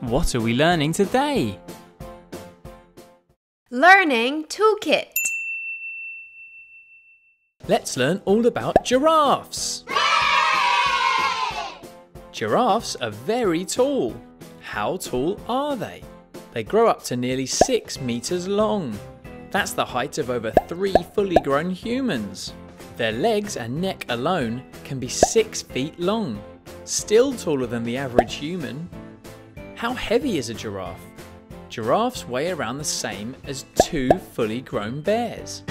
What are we learning today? Learning Toolkit. Let's learn all about giraffes. Yay! Giraffes are very tall. How tall are they? They grow up to nearly 6 meters long. That's the height of over 3 fully grown humans. Their legs and neck alone can be 6 feet long, still taller than the average human. How heavy is a giraffe? Giraffes weigh around the same as 2 fully grown bears.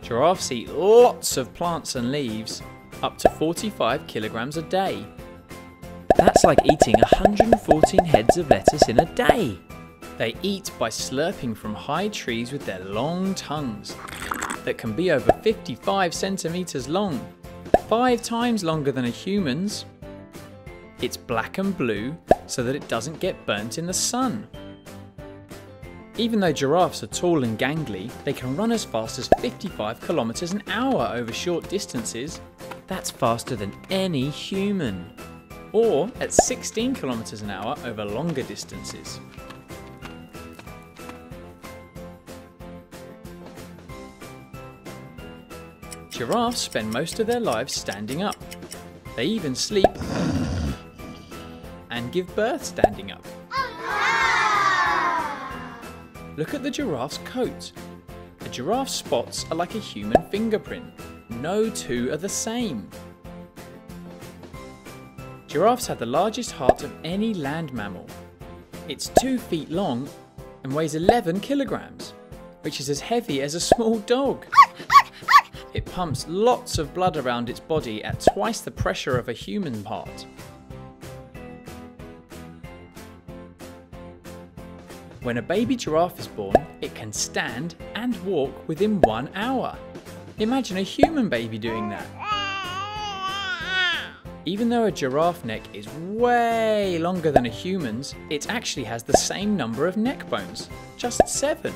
Giraffes eat lots of plants and leaves, up to 45 kilograms a day. That's like eating 114 heads of lettuce in a day. They eat by slurping from high trees with their long tongues that can be over 55 centimeters long, 5 times longer than a human's. It's black and blue so that it doesn't get burnt in the sun. Even though giraffes are tall and gangly, they can run as fast as 55 kilometers an hour over short distances. That's faster than any human. Or at 16 kilometers an hour over longer distances. Giraffes spend most of their lives standing up. They even sleep and give birth standing up. Look at the giraffe's coat. A giraffe's spots are like a human fingerprint. No two are the same. Giraffes have the largest heart of any land mammal. It's 2 feet long and weighs 11 kilograms, which is as heavy as a small dog. It pumps lots of blood around its body at twice the pressure of a human heart. When a baby giraffe is born, it can stand and walk within 1 hour. Imagine a human baby doing that. Even though a giraffe neck is way longer than a human's, it actually has the same number of neck bones, just 7.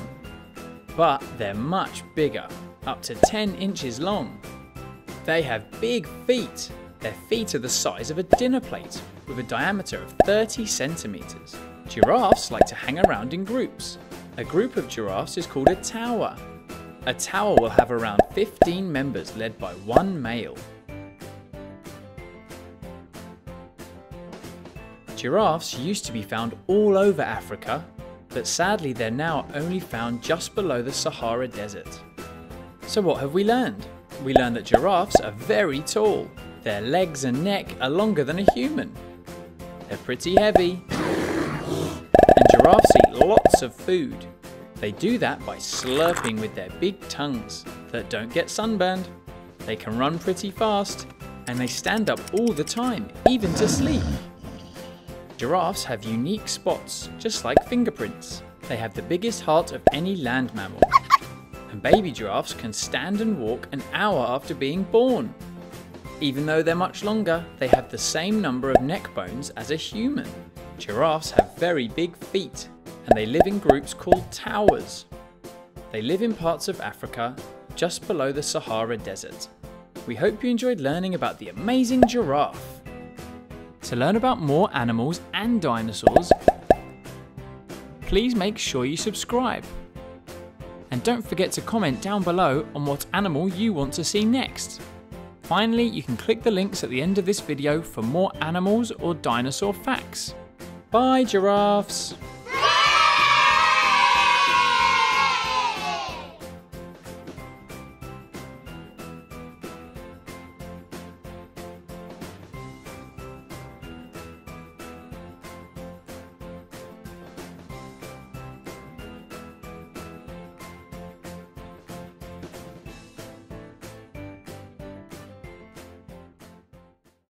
But they're much bigger, up to 10 inches long. They have big feet. Their feet are the size of a dinner plate, with a diameter of 30 centimeters. Giraffes like to hang around in groups. A group of giraffes is called a tower. A tower will have around 15 members led by 1 male. Giraffes used to be found all over Africa, but sadly they're now only found just below the Sahara Desert. So what have we learned? We learned that giraffes are very tall. Their legs and neck are longer than a human. They're pretty heavy. Giraffes eat lots of food. They do that by slurping with their big tongues that don't get sunburned. They can run pretty fast and they stand up all the time, even to sleep. Giraffes have unique spots, just like fingerprints. They have the biggest heart of any land mammal. And baby giraffes can stand and walk an hour after being born. Even though they're much longer, they have the same number of neck bones as a human. Giraffes have very big feet, and they live in groups called towers. They live in parts of Africa, just below the Sahara Desert. We hope you enjoyed learning about the amazing giraffe. To learn about more animals and dinosaurs, please make sure you subscribe. And don't forget to comment down below on what animal you want to see next. Finally, you can click the links at the end of this video for more animals or dinosaur facts. Bye, giraffes!